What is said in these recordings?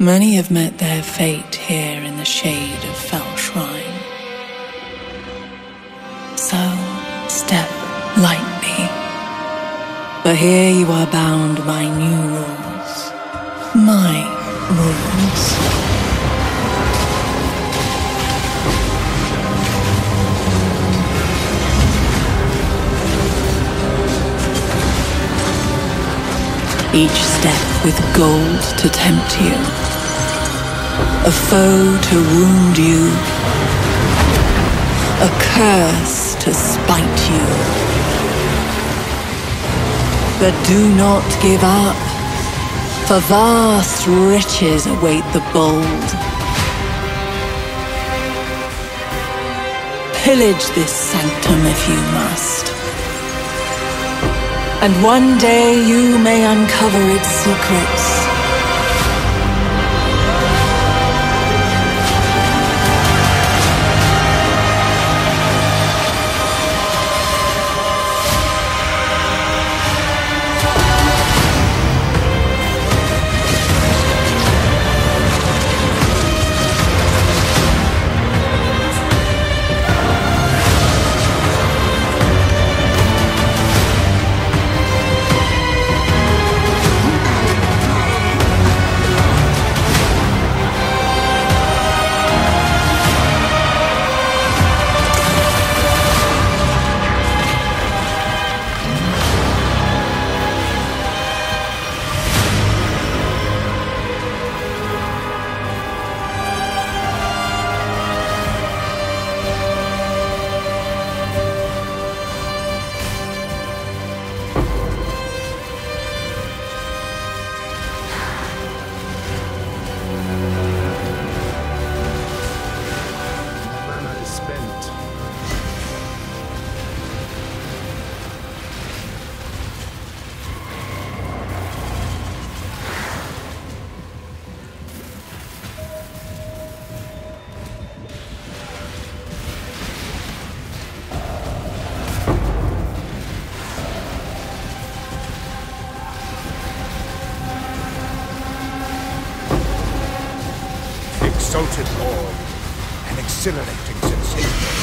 Many have met their fate here in the shade of Fell Shrine. So, step lightly, for here you are bound by new rules. My rules. Each step with gold to tempt you, a foe to wound you, a curse to spite you. But do not give up, for vast riches await the bold. Pillage this sanctum if you must. And one day you may uncover its secrets. Exalted Lord, an exhilarating sensation.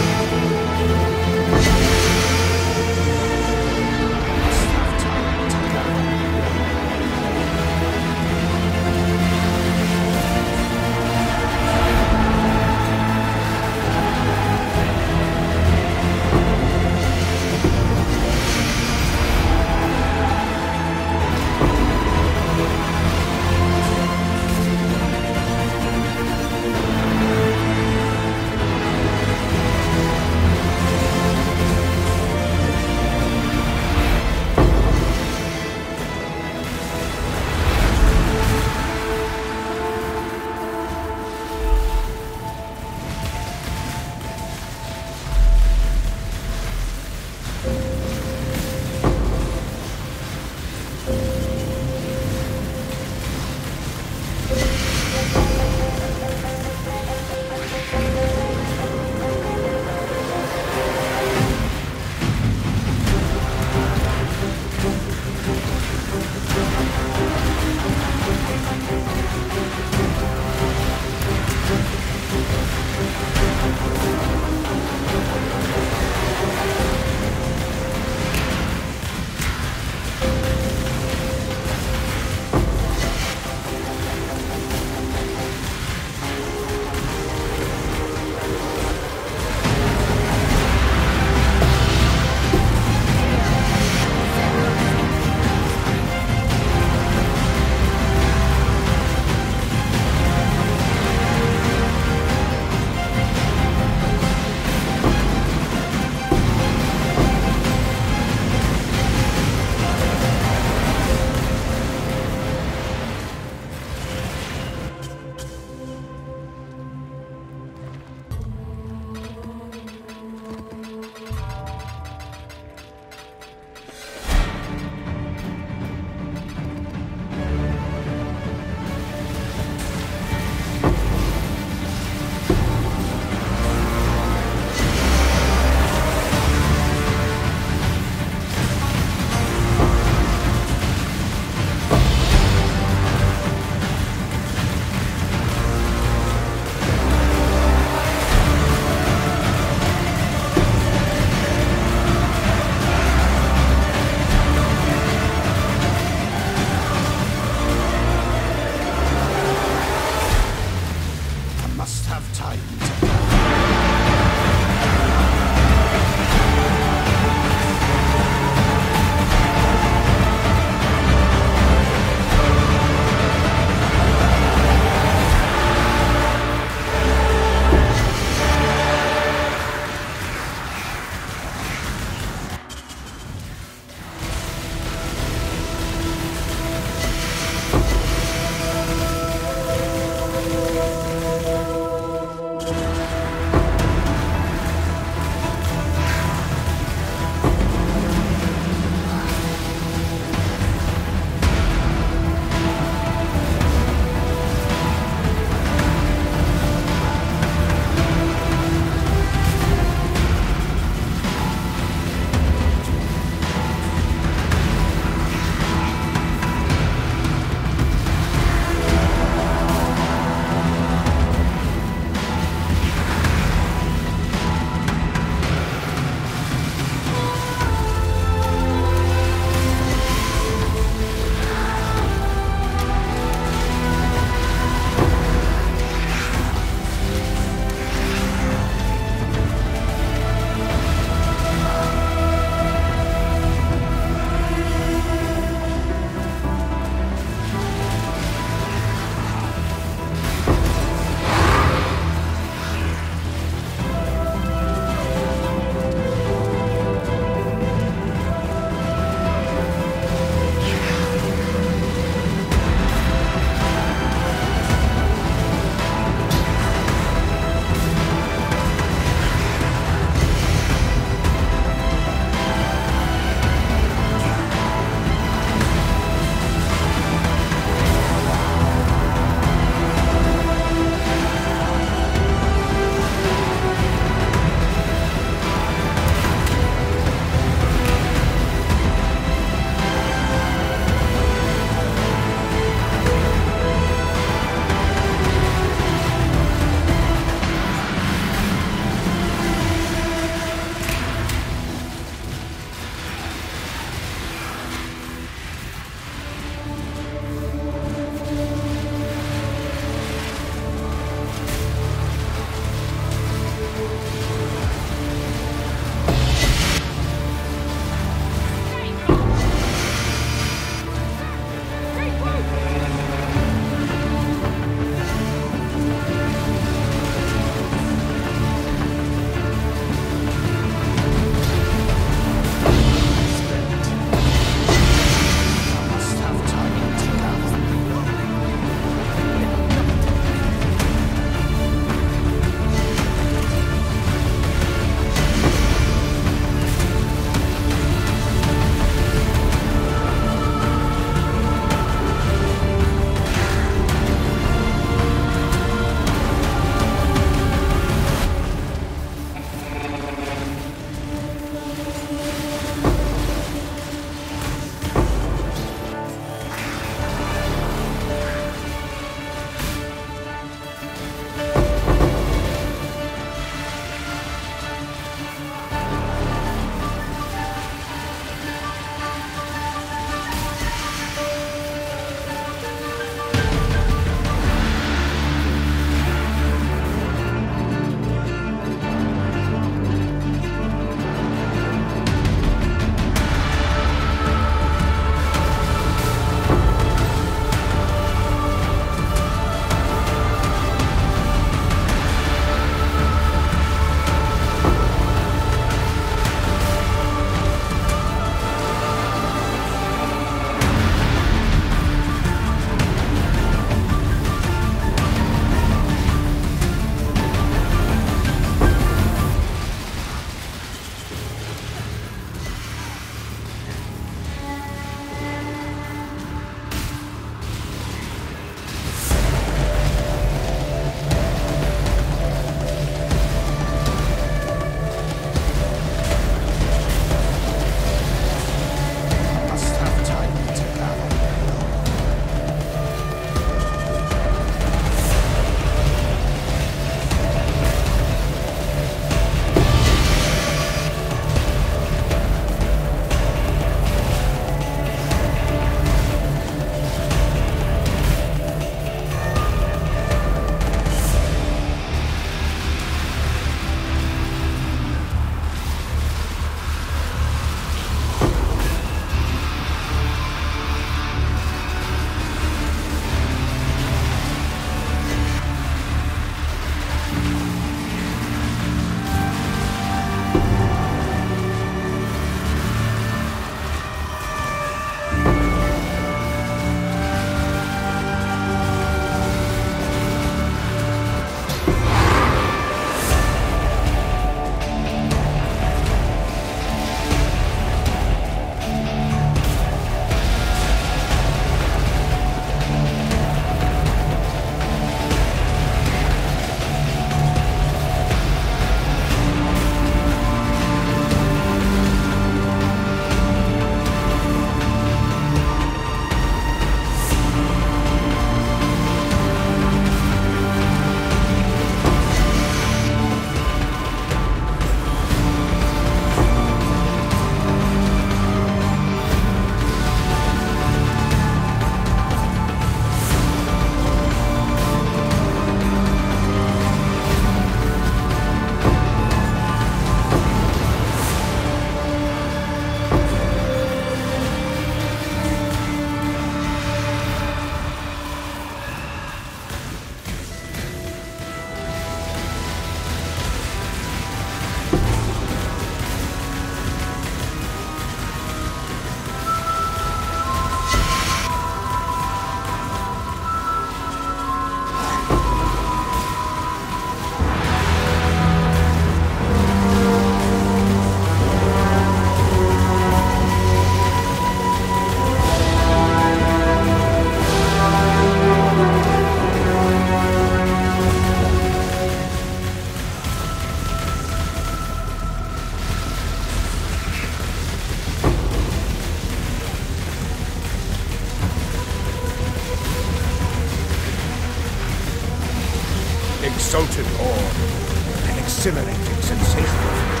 exalted awe, an exhilarating sensation.